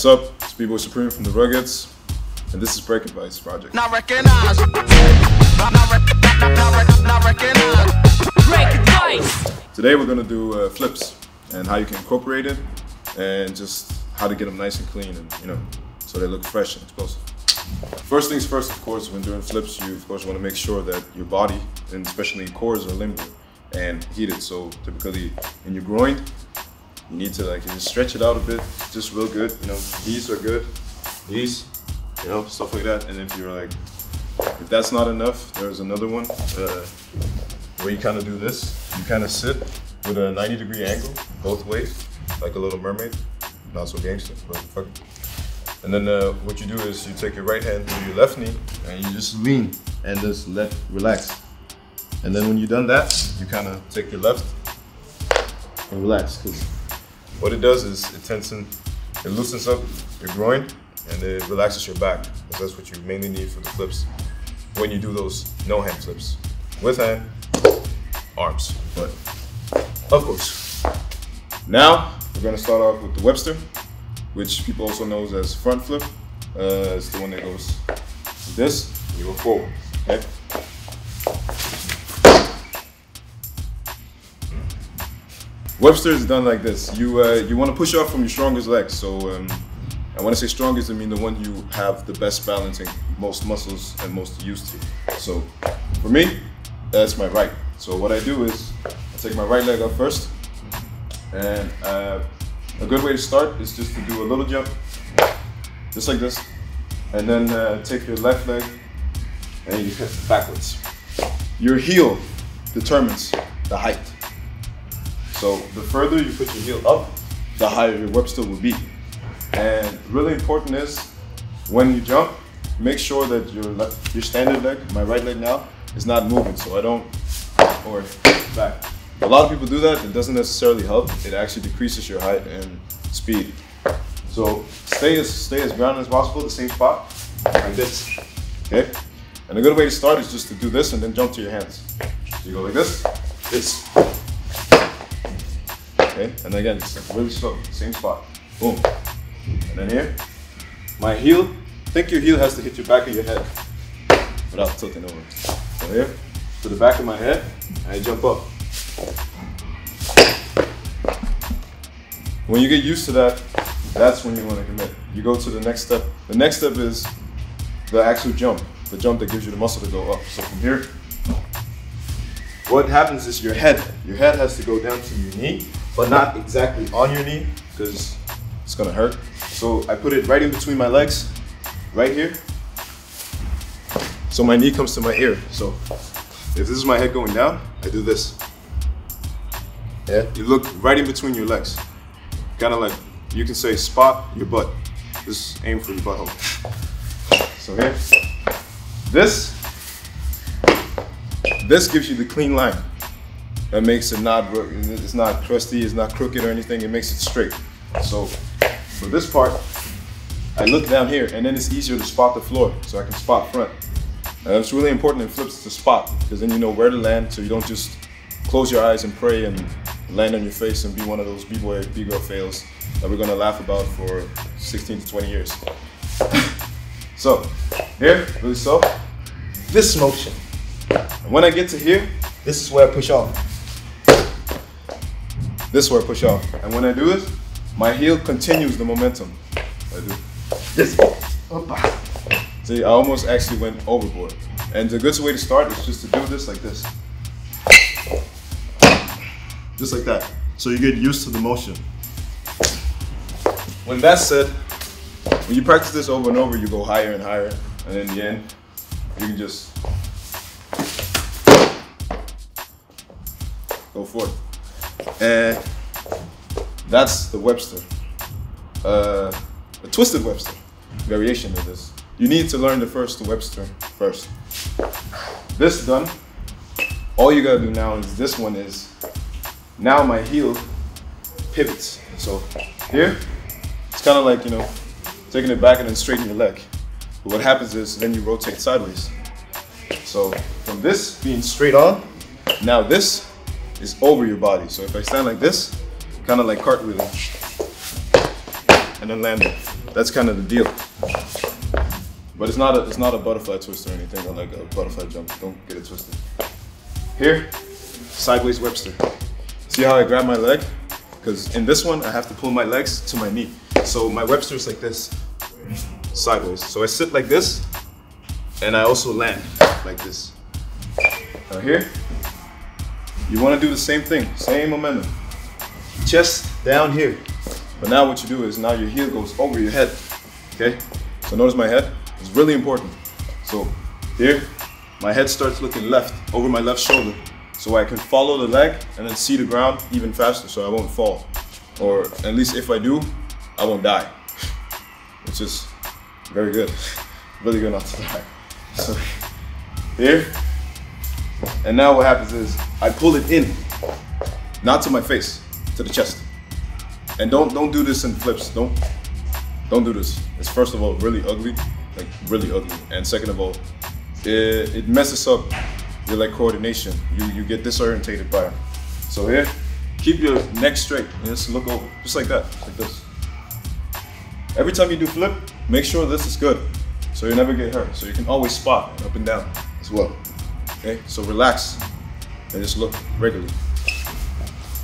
What's up? It's B-Boy Supreme from The Ruggeds, and this is Break Advice Project. Not recognized. Not recognized. Break Advice! Today we're going to do flips and how you can incorporate it and just how to get them nice and clean and, you know, so they look fresh and explosive. First things first, of course, when doing flips, you, of course, want to make sure that your body, and especially cores, are limber and heated. So typically in your groin, you need to like just stretch it out a bit, just real good, you know, knees are good, knees, you know, stuff like that. And if you're like, if that's not enough, there's another one where you kind of do this. You kind of sit with a 90-degree angle, both ways, like a little mermaid. Not so gangster, but fuck it. And then what you do is you take your right hand to your left knee and you just lean and just let relax. And then when you've done that, you kind of take your left and relax. What it does is it loosens up your groin and it relaxes your back, because that's what you mainly need for the flips when you do those no-hand flips. With hand, arms, but of course. Now, we're gonna start off with the Webster, which people also know as front flip. It's the one that goes like this, you go forward, okay? Webster is done like this. You want to push off from your strongest leg. So I want to say strongest, I mean the one you have the best balance and most muscles and most used to. So for me, that's my right. So what I do is I take my right leg up first, and a good way to start is just to do a little jump, just like this, and then take your left leg and you hit backwards. Your heel determines the height. So the further you put your heel up, the higher your Webster will be. And really important is when you jump, make sure that your standard leg, my right leg now, is not moving. So I don't, or back. A lot of people do that. It doesn't necessarily help. It actually decreases your height and speed. So stay as grounded as possible, the same spot, like this, okay? And a good way to start is just to do this and then jump to your hands. So you go like this, this. Okay, and again, it's like really slow, same spot, boom. And then here, my heel, think your heel has to hit your back of your head without tilting over. So here, to the back of my head, and I jump up. When you get used to that, that's when you want to commit. You go to the next step. The next step is the actual jump, the jump that gives you the muscle to go up. So from here, what happens is your head has to go down to your knee, but not exactly on your knee, because it's gonna hurt. So I put it right in between my legs, right here. So my knee comes to my ear. So if this is my head going down, I do this. Yeah, you look right in between your legs. Kind of like, you can say spot your butt. Just aim for your butthole. So here, this gives you the clean line. That makes it not, it's not crusty, it's not crooked or anything, it makes it straight. So for this part, I look down here and then it's easier to spot the floor, so I can spot front. It's really important in flips to spot, because then you know where to land, so you don't just close your eyes and pray and land on your face and be one of those B-boy, B-girl fails that we're gonna laugh about for 16 to 20 years. So here, really slow, this motion. And when I get to here, this is where I push off. This is where I push off. And when I do it, my heel continues the momentum. I do this. See, I almost actually went overboard. And the good way to start is just to do this like this. Just like that. So you get used to the motion. When that's said, when you practice this over and over, you go higher and higher. And in the end, you can just go forth. And that's the Webster, a twisted Webster variation of this. You need to learn the Webster first. This done, all you gotta do now is this one is, now my heel pivots. So here, it's kind of like, you know, taking it back and then straightening your leg. But what happens is then you rotate sideways. So from this being straight on, now this is over your body. So if I stand like this, kind of like cartwheeling, and then land it. That's kind of the deal. But it's not a butterfly twist or anything, or like a butterfly jump. Don't get it twisted. Here, sideways Webster. See how I grab my leg? Because in this one, I have to pull my legs to my knee. So my Webster is like this, sideways. So I sit like this, and I also land like this. Now here, you want to do the same thing, same momentum. Chest down here. But now what you do is now your heel goes over your head, okay? So notice my head, it's really important. So here, my head starts looking left, over my left shoulder. So I can follow the leg and then see the ground even faster so I won't fall. Or at least if I do, I won't die. Which is very good. Really good not to die. So here, and now what happens is I pull it in, not to my face, to the chest. And don't do this in flips. Don't do this. It's first of all really ugly, like really ugly. And second of all, it messes up your like coordination. You get disorientated by it. So here, keep your neck straight and just look over, just like that, like this. Every time you do flip, make sure this is good, so you never get hurt. So you can always spot up and down as well. Okay, so relax and just look regularly.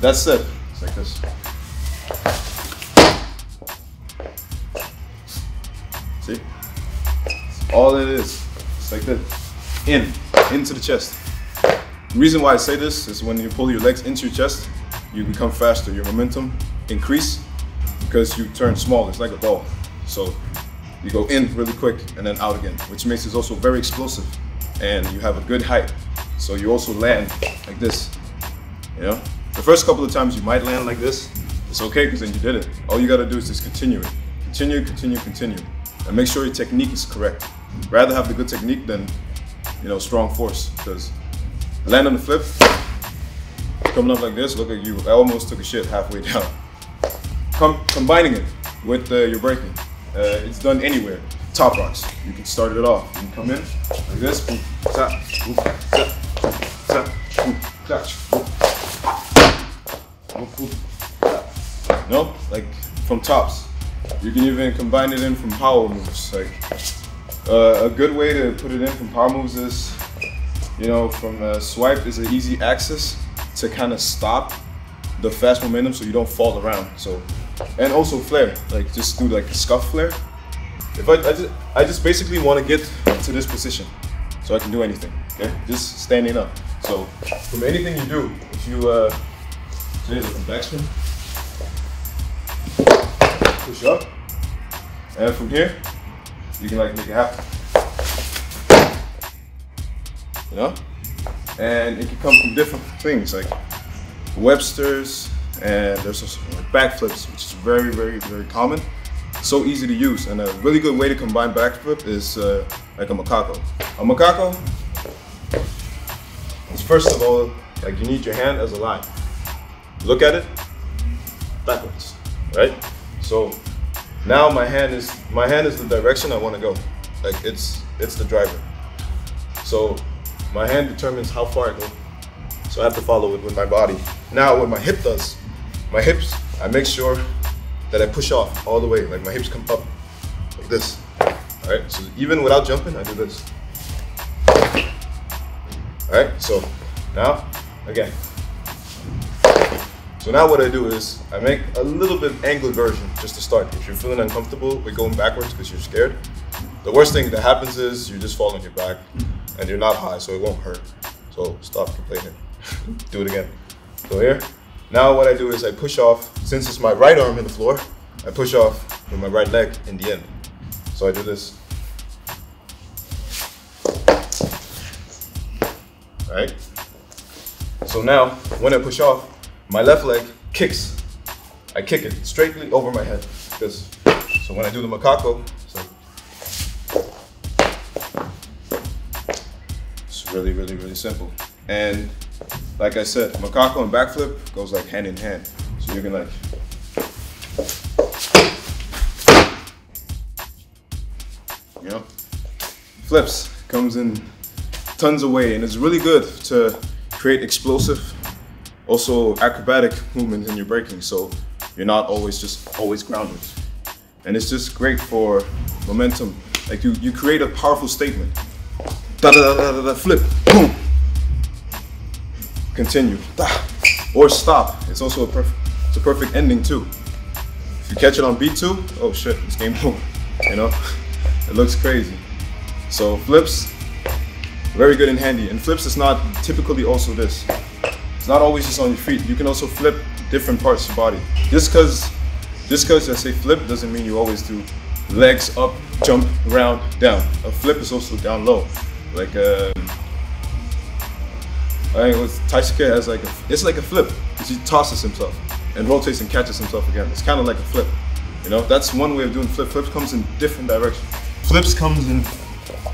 That's it. It's like this. See? All it is. It's like this. Into the chest. The reason why I say this is when you pull your legs into your chest, you become faster. Your momentum increase because you turn small. It's like a ball. So you go in really quick and then out again, which makes it also very explosive. And you have a good height. So you also land like this, you know? The first couple of times you might land like this. It's okay because then you did it. All you gotta do is just continue it. Continue. And make sure your technique is correct. Rather have the good technique than, you know, strong force. Because land on the flip, coming up like this, look at you. I almost took a shit halfway down. Combining it with your braking. It's done anywhere. Top rocks. You can start it off. You can come in like this. Boom, tap, boom, tap, tap, boom, clutch, boom, boom, boom, tap. No, like from tops. You can even combine it in from power moves. Like a good way to put it in from power moves is, you know, from a swipe is an easy axis to kind of stop the fast momentum so you don't fall around. So, and also flare. Like just do like a scuff flare. If I just basically want to get to this position so I can do anything, okay? Just standing up. So from anything you do, if you say the backspin, push up, and from here, you can like make it happen. You know? And it can come from different things like Websters, and there's also like backflips, which is very common. So easy to use, and a really good way to combine backflip is like a macaco. A macaco is first of all, like you need your hand as a line. Look at it backwards, right? So now my hand is the direction I want to go. Like it's the driver. So my hand determines how far I go. So I have to follow it with my body. Now what my hip does, my hips, I make sure that I push off all the way, like my hips come up like this. All right, so even without jumping, I do this. All right, so now, again. So now what I do is I make a little bit angled version just to start. If you're feeling uncomfortable with going backwards because you're scared, the worst thing that happens is you just fall on your back and you're not high, so it won't hurt. So stop complaining, do it again. So here. Now what I do is I push off, since it's my right arm in the floor, I push off with my right leg in the end. So I do this. All right? So now, when I push off, my left leg kicks. I kick it straightly over my head. This. So when I do the macaco, it's like... It's really simple. And like I said, macaco and backflip goes like hand in hand. So you can like, you know, flips, comes in tons of way, and it's really good to create explosive, also acrobatic movement in your braking. So you're not always grounded. And it's just great for momentum. Like you create a powerful statement. Da da da da da, flip, boom. Continue, da. Or stop. It's also it's a perfect ending too. If you catch it on B2, oh shit, it's game over. You know, it looks crazy. So flips, very good and handy. And flips is not typically also this. It's not always just on your feet. You can also flip different parts of your body. Just because I say flip doesn't mean you always do legs up, jump, round, down. A flip is also down low. Like I think Tyson Kidd has like it's like a flip. Because he tosses himself and rotates and catches himself again. It's kind of like a flip. You know, that's one way of doing flip. Flips comes in different directions. Flips comes in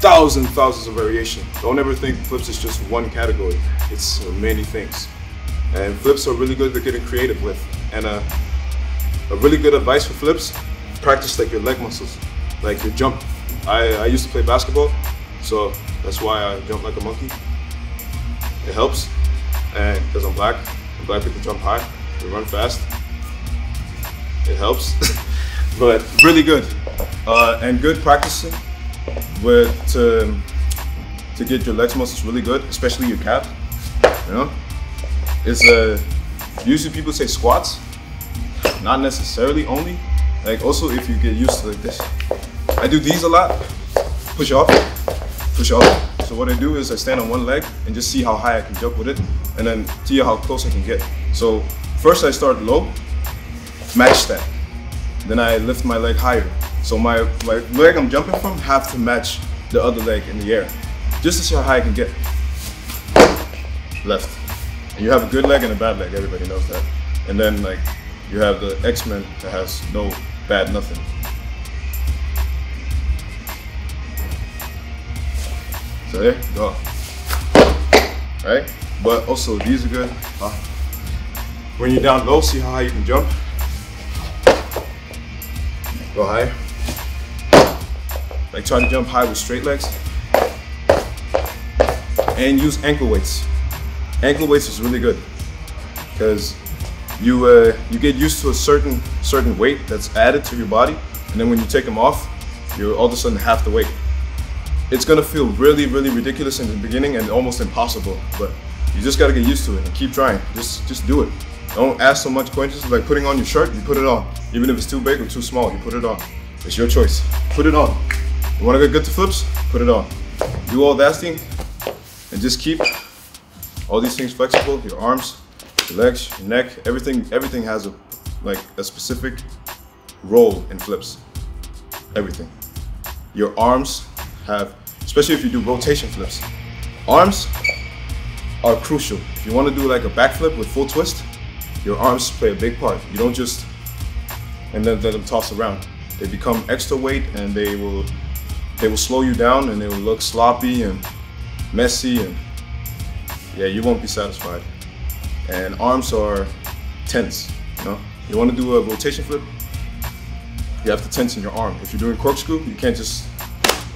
thousands of variations. Don't ever think flips is just one category. It's many things. And flips are really good at getting creative with. And a really good advice for flips, practice like your leg muscles, like your jump. I used to play basketball, so that's why I jump like a monkey. It helps, and because I'm black, people jump high, they run fast. It helps, but really good. And good practicing with to get your legs muscles really good, especially your calf. You know, is usually people say squats, not necessarily only. Like also if you get used to like this, I do these a lot. Push off, push off. So what I do is I stand on one leg and just see how high I can jump with it, and then see how close I can get. So first I start low. Match that. Then I lift my leg higher. So my leg I'm jumping from have to match the other leg in the air. Just to see how high I can get. Left. And you have a good leg and a bad leg, everybody knows that. And then like you have the X-Men that has no bad nothing. So there you go. Right? But also these are good. When you're down low, see how high you can jump. Go high. Like try to jump high with straight legs. And use ankle weights. Ankle weights is really good because you get used to a certain weight that's added to your body, and then when you take them off, you're all of a sudden half the weight. It's gonna feel really ridiculous in the beginning and almost impossible, but you just gotta get used to it and keep trying. Just do it. Don't ask so much questions. Like putting on your shirt, you put it on. Even if it's too big or too small, you put it on. It's your choice. Put it on. You want to get good to flips? Put it on. Do all that thing and just keep all these things flexible. Your arms, your legs, your neck, everything has a specific role in flips. Everything. Your arms have, especially if you do rotation flips. Arms are crucial. If you want to do like a backflip with full twist, your arms play a big part. You don't just and then let them toss around. They become extra weight, and they will slow you down, and they will look sloppy and messy, and yeah, you won't be satisfied. And arms are tense. You know, you want to do a rotation flip, you have to tense in your arm. If you're doing corkscrew, you can't just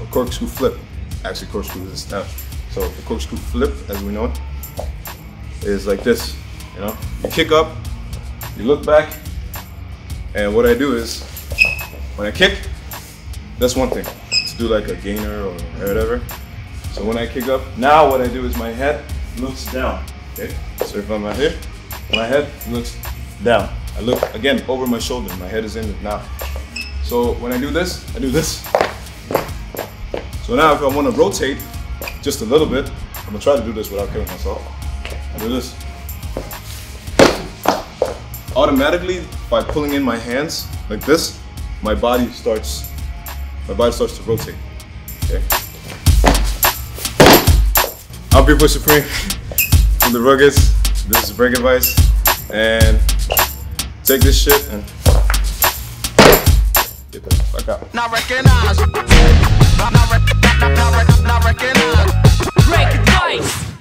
a corkscrew flip. Actually, corkscrew is a step. So the corkscrew flip, as we know it, is like this. You know, you kick up, you look back, and what I do is, when I kick, that's one thing, to do like a gainer or whatever. So when I kick up, now what I do is my head looks down, okay? So if I'm out here, my head looks down. I look, again, over my shoulder, my head is in it now. So when I do this, I do this. So now if I want to rotate just a little bit, I'm gonna try to do this without killing myself. I do this. Automatically, by pulling in my hands like this, my body starts to rotate. Okay. I'm B-Boy Supreme from The Ruggeds. This is Break Advice, and take this shit and get the fuck out. Not recognized. Not recognized. Break Advice.